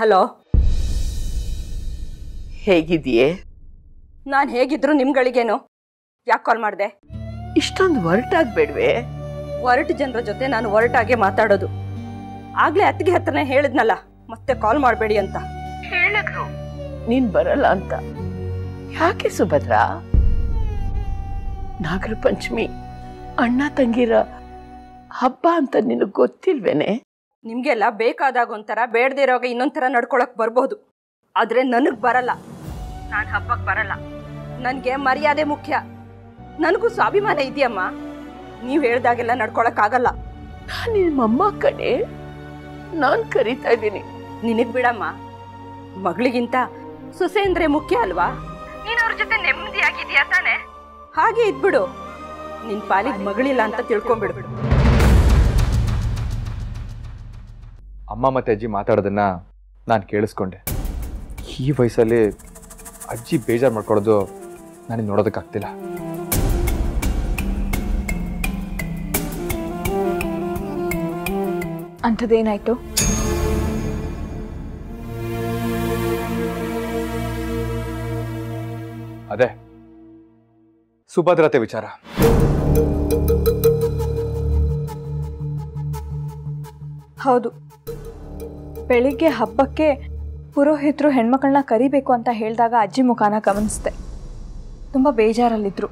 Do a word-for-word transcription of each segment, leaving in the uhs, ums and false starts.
Hello, ಹೇಗಿದೆಯೇ? ನಾನು ಹೇಗಿದ್ರು ನಿಮ್ಗಳಿಗೇನು? ಯಾಕೆ ಕಾಲ್ ಮಾಡಿದೆ? ಇಷ್ಟೊಂದು ಹೊರಟಾಗಬೇಡ್ವೆ. ಹೊರಟು ಜನರ ಜೊತೆ ನಾನು ಹೊರಟಾಗೆ ಮಾತಾಡೋದು. ಆಗ್ಲೇ ಅತ್ತಿಗೆ ಹತ್ರನೇ ಹೇಳಿದ್ನಲ್ಲ, ಮತ್ತೆ ಕಾಲ್ ಮಾಡಬೇಡಿ ಅಂತ ಹೇಳಿದ್ರು. ನೀನ್ ಬರಲ್ಲ ಅಂತ ಯಾಕೆ ಸುಭದ್ರಾ? ನಾಗರ ಪಂಚಮಿ ಅಣ್ಣ ತಂಗಿರ ಹಬ್ಬ ಅಂತ ನಿನಗೆ ಗೊತ್ತಿಲ್ವೇನೆ? ನಿಮ್ಗೆಲ್ಲ ಬೇಕಾದಾಗ ಒಂಥರ, ಬೇಡದಿರೋಗ ಇನ್ನೊಂಥರ ನಡ್ಕೊಳಕ್ ಬರ್ಬೋದು. ಆದ್ರೆ ನನಗ್ ಬರಲ್ಲ, ನಾನು ಹಬ್ಬಕ್ಕೆ ಬರಲ್ಲ. ನನಗೆ ಮರ್ಯಾದೆ ಮುಖ್ಯ, ನನಗೂ ಸ್ವಾಭಿಮಾನ ಇದೆಯಮ್ಮ. ನೀವ್ ಹೇಳ್ದಾಗೆಲ್ಲ ನಡ್ಕೊಳಕ್ ಆಗಲ್ಲ. ನಿಮ್ಮಮ್ಮ ಕಡೆ ನಾನು ಕರೀತಾ ಇದ್ದೀನಿ. ನಿನಗ್ ಬಿಡಮ್ಮ, ಮಗಳಿಗಿಂತ ಸೊಸೆ ಅಂದ್ರೆ ಮುಖ್ಯ ಅಲ್ವಾ? ನೀನ್ ಅವ್ರ ಜೊತೆ ನೆಮ್ಮದಿಯಾಗಿದೀಯ ತಾನೆ, ಹಾಗೆ ಇದ್ಬಿಡು. ನಿನ್ ಪಾಲಿಗೆ ಮಗಳಿಲ್ಲ ಅಂತ ತಿಳ್ಕೊಂಡ್ಬಿಡ್ಬಿಡು. ಅಮ್ಮ ಮತ್ತೆ ಅಜ್ಜಿ ಮಾತಾಡೋದನ್ನ ನಾನು ಕೇಳಿಸ್ಕೊಂಡೆ. ಈ ವಯಸ್ಸಲ್ಲಿ ಅಜ್ಜಿ ಬೇಜಾರು ಮಾಡ್ಕೊಡೋದು ನನಗೆ ನೋಡೋದಕ್ಕಾಗ್ತಿಲ್ಲ. ಅಂಥದ್ದೇನಾಯ್ತು? ಅದೇ ಸುಭದ್ರತೆ ವಿಚಾರ. ಹೌದು, ಬೆಳಿಗ್ಗೆ ಹಬ್ಬಕ್ಕೆ ಪುರೋಹಿತರು ಹೆಣ್ಮಕ್ಳನ್ನ ಕರಿಬೇಕು ಅಂತ ಹೇಳಿದಾಗ ಅಜ್ಜಿ ಮುಖಾನ ಗಮನಿಸಿದೆ. ತುಂಬ ಬೇಜಾರಲ್ಲಿದ್ರು.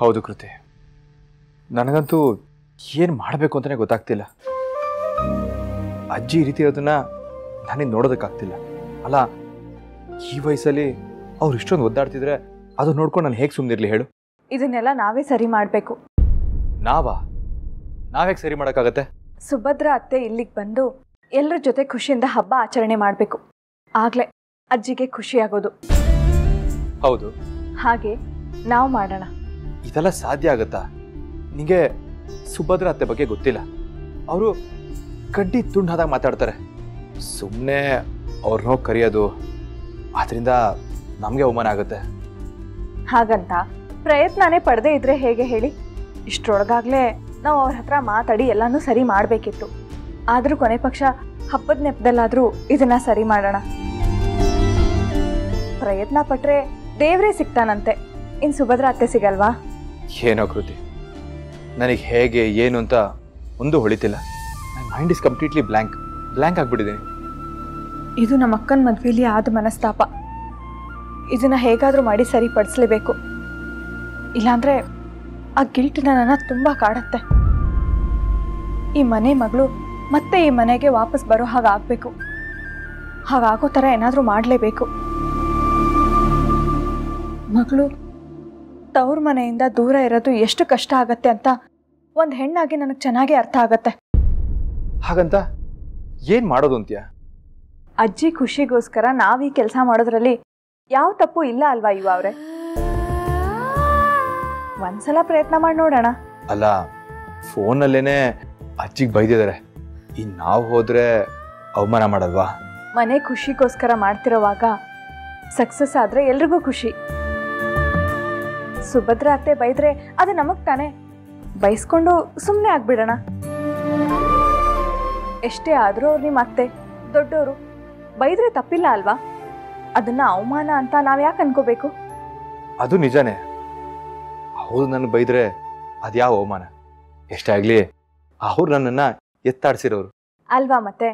ಹೌದು ಕೃತಿ, ನನಗಂತೂ ಏನು ಮಾಡಬೇಕು ಅಂತಲೇ ಗೊತ್ತಾಗ್ತಿಲ್ಲ. ಅಜ್ಜಿ ಈ ರೀತಿ ಇರೋದನ್ನ ನನಗೆ ನೋಡೋದಕ್ಕಾಗ್ತಿಲ್ಲ. ಅಲ್ಲ, ಈ ವಯಸ್ಸಲ್ಲಿ ಅವ್ರು ಇಷ್ಟೊಂದು ಒದ್ದಾಡ್ತಿದ್ರೆ ಅದು ನೋಡ್ಕೊಂಡು ನಾನು ಹೇಗೆ ಸುಮ್ಮನಿರಲಿ ಹೇಳು? ಇದನ್ನೆಲ್ಲ ನಾವೇ ಸರಿ ಮಾಡಬೇಕು. ನಾವಾ? ನಾವ್ಯಾಕೆ ಸರಿ ಮಾಡೋಕ್ಕಾಗತ್ತೆ? ಸುಭದ್ರ ಅತ್ತೆ ಇಲ್ಲಿಗೆ ಬಂದು ಎಲ್ಲರ ಜೊತೆ ಖುಷಿಯಿಂದ ಹಬ್ಬ ಆಚರಣೆ ಮಾಡಬೇಕು. ಆಗಲೇ ಅಜ್ಜಿಗೆ ಖುಷಿಯಾಗೋದು. ಹೌದು, ಹಾಗೆ ನಾವು ಮಾಡೋಣ. ಇದೆಲ್ಲ ಸಾಧ್ಯ ಆಗುತ್ತಾ? ನಿಮಗೆ ಸುಭದ್ರ ಅತ್ತೆ ಬಗ್ಗೆ ಗೊತ್ತಿಲ್ಲ. ಅವರು ಕಡ್ಡಿ ತುಂಡಾದಾಗ ಮಾತಾಡ್ತಾರೆ. ಸುಮ್ಮನೆ ಅವ್ರನ್ನ ಕರೆಯೋದು, ಅದರಿಂದ ನಮಗೆ ಅವಮಾನ ಆಗುತ್ತೆ. ಹಾಗಂತ ಪ್ರಯತ್ನನೇ ಪಡೆದೇ ಇದ್ರೆ ಹೇಗೆ ಹೇಳಿ? ಇಷ್ಟರೊಳಗಾಗಲೇ ನಾವು ಅವ್ರ ಹತ್ರ ಮಾತಾಡಿ ಎಲ್ಲಾನು ಸರಿ ಮಾಡಬೇಕಿತ್ತು. ಆದರೂ ಕೊನೆ ಪಕ್ಷ ಹಬ್ಬದ ನೆಪದಲ್ಲಾದರೂ ಇದನ್ನ ಸರಿ ಮಾಡೋಣ. ಪ್ರಯತ್ನ ಪಟ್ಟರೆ ದೇವರೇ ಸಿಗ್ತಾನಂತೆ. ಇನ್ನು ಸುಭದ್ರ ಅತ್ತೆ ಸಿಗಲ್ವಾ? ಏನೋ ಕೃತಿ, ನನಗೆ ಹೇಗೆ ಏನು ಅಂತ ಒಂದು ಹೊಳಿತಿಲ್ಲ. ನನ್ನ mind is completely blank blank ಆಗಿಬಿಟ್ಟಿದ್ದೀನಿ. ಇದು ನಮ್ಮ ಅಕ್ಕನ ಮದುವೆಯಲ್ಲಿ ಆದ ಮನಸ್ತಾಪ. ಇದನ್ನು ಹೇಗಾದರೂ ಮಾಡಿ ಸರಿಪಡಿಸಲೇಬೇಕು. ಇಲ್ಲಾಂದರೆ ಆ ಗಿಲ್ಟ್ ನನ್ನನ್ನು ತುಂಬ ಕಾಡುತ್ತೆ. ಈ ಮನೆ ಮಗಳು ಮತ್ತೆ ಈ ಮನೆಗೆ ವಾಪಸ್ ಬರೋ ಹಾಗಾಗಬೇಕು. ಹಾಗಾಗೋ ಥರ ಏನಾದರೂ ಮಾಡಲೇಬೇಕು. ಮಗಳು ತವ್ರ ಮನೆಯಿಂದ ದೂರ ಇರೋದು ಎಷ್ಟು ಕಷ್ಟ ಆಗತ್ತೆ ಅಂತ ಒಂದು ಹೆಣ್ಣಾಗಿ ನನಗೆ ಚೆನ್ನಾಗಿ ಅರ್ಥ ಆಗತ್ತೆ. ಹಾಗಂತ ಏನು ಮಾಡೋದು ಅಂತೀಯ? ಅಜ್ಜಿ ಖುಷಿಗೋಸ್ಕರ ನಾವೀ ಕೆಲಸ ಮಾಡೋದ್ರಲ್ಲಿ ಯಾವ ತಪ್ಪು ಇಲ್ಲ ಅಲ್ವಾ ಇವ ಅವರೇ? ಒಂದ್ಸಲ ಪ್ರಯತ್ನ ಮಾಡಿ ನೋಡೋಣ. ಅಲ್ಲ, ಫೋನಲ್ಲೇನೆ ಅಜ್ಜಿಗೆ ಬೈದಿದ್ದಾರೆ. ಇನ್ನು ನಾವು ಹೋದರೆ ಅವಮಾನ ಮಾಡಲ್ವಾ? ಮನೆ ಖುಷಿಗೋಸ್ಕರ ಮಾಡ್ತಿರೋವಾಗ ಸಕ್ಸಸ್ ಆದರೆ ಎಲ್ರಿಗೂ ಖುಷಿ. ಸುಭದ್ರ ಅತ್ತೆ ಬೈದರೆ ಅದು ನಮಗೆ ತಾನೆ, ಬೈಸ್ಕೊಂಡು ಸುಮ್ಮನೆ ಆಗ್ಬಿಡೋಣ. ಎಷ್ಟೇ ಆದರೂ ಅವ್ರು ನಿಮ್ಮ ಅತ್ತೆ, ದೊಡ್ಡವರು, ಬೈದರೆ ತಪ್ಪಿಲ್ಲ ಅಲ್ವಾ? ಅದನ್ನ ಅವಮಾನ ಅಂತ ನಾವು ಯಾಕೆ ಅನ್ಕೋಬೇಕು? ಅದು ನಿಜಾನೇ. ಅವ್ರು ನನ್ನ ಬೈದರೆ ಅದು ಯಾವ ಅವಮಾನ? ಎಷ್ಟೇ ಆಗಲಿ ಅವ್ರು ನನ್ನನ್ನು ಎತ್ತಾಡಿಸಿರೋರು ಅಲ್ವಾ? ಮತ್ತೆ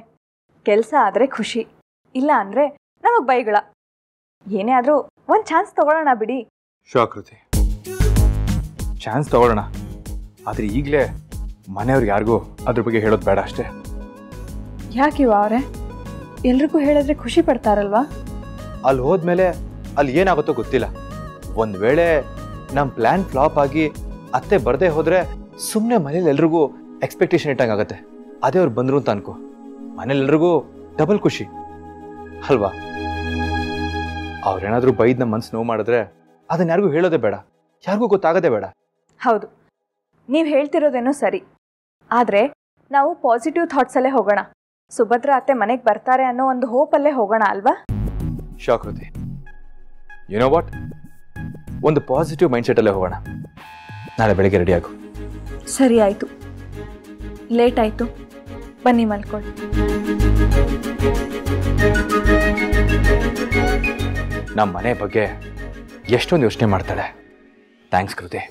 ಕೆಲಸ ಆದರೆ ಖುಷಿ, ಇಲ್ಲ ಅಂದರೆ ನಮಗೆ ಬೈಗಳ. ಏನೇ ಆದರೂ ಒಂದು ಚಾನ್ಸ್ ತಗೊಳ್ಳೋಣ ಬಿಡಿ. ಶೋಕೃತಿ, ಚಾನ್ಸ್ ತಗೊಳ್ಳೋಣ. ಆದರೆ ಈಗಲೇ ಮನೆಯವ್ರಿಗೆ ಯಾರಿಗೂ ಅದ್ರ ಬಗ್ಗೆ ಹೇಳೋದು ಬೇಡ ಅಷ್ಟೇ. ಯಾಕೆ ಇವ ಅವರೇ? ಎಲ್ರಿಗೂ ಹೇಳಿದ್ರೆ ಖುಷಿ ಪಡ್ತಾರಲ್ವಾ? ಅಲ್ಲಿ ಹೋದ್ಮೇಲೆ ಅಲ್ಲಿ ಏನಾಗುತ್ತೋ ಗೊತ್ತಿಲ್ಲ. ಒಂದು ವೇಳೆ ನಮ್ಮ ಪ್ಲ್ಯಾನ್ ಫ್ಲಾಪ್ ಆಗಿ ಅತ್ತೆ ಬರದೇ ಹೋದರೆ ಸುಮ್ಮನೆ ಮನೇಲಿ ಎಲ್ರಿಗೂ ಎಕ್ಸ್ಪೆಕ್ಟೇಷನ್ ಇಟ್ಟಂಗೆ ಆಗುತ್ತೆ. ಅದೇ ಅವ್ರು ಬಂದರು ಅಂತ ಅನ್ಕೋ, ಮನೇಲಿ ಎಲ್ರಿಗೂ ಡಬಲ್ ಖುಷಿ ಅಲ್ವಾ? ಅವ್ರೇನಾದರೂ ಬೈದು ನಮ್ಮ ಮನ್ಸು ನೋವು ಮಾಡಿದ್ರೆ ಅದನ್ನ ಯಾರಿಗೂ ಹೇಳೋದೇ ಬೇಡ, ಯಾರಿಗೂ ಗೊತ್ತಾಗೋದೇ ಬೇಡ. ಹೌದು, ನೀವು ಹೇಳ್ತಿರೋದೇನೋ ಸರಿ. ಆದರೆ ನಾವು ಪಾಸಿಟಿವ್ ಥಾಟ್ಸಲ್ಲೇ ಹೋಗೋಣ. ಸುಭದ್ರ ಅತ್ತೆ ಮನೆಗೆ ಬರ್ತಾರೆ ಅನ್ನೋ ಒಂದು ಹೋಪಲ್ಲೇ ಹೋಗೋಣ ಅಲ್ವಾ? ಶಾಕೃತಿ, ಯು ನೋ ವಾಟ್, ಒಂದು ಪಾಸಿಟಿವ್ ಮೈಂಡ್ಸೆಟಲ್ಲೇ ಹೋಗೋಣ. ನಾಳೆ ಬೆಳಗ್ಗೆ ರೆಡಿಯಾಗು. ಸರಿ ಆಯಿತು. ಲೇಟ್ ಆಯಿತು, ಬನ್ನಿ ಮಲ್ಕೊಳ್ಳಿ. ನಮ್ಮ ಮನೆ ಬಗ್ಗೆ ಎಷ್ಟೊಂದು ಯೋಚನೆ ಮಾಡ್ತಾಳೆ. ಥ್ಯಾಂಕ್ಸ್ ಕೃತಿ.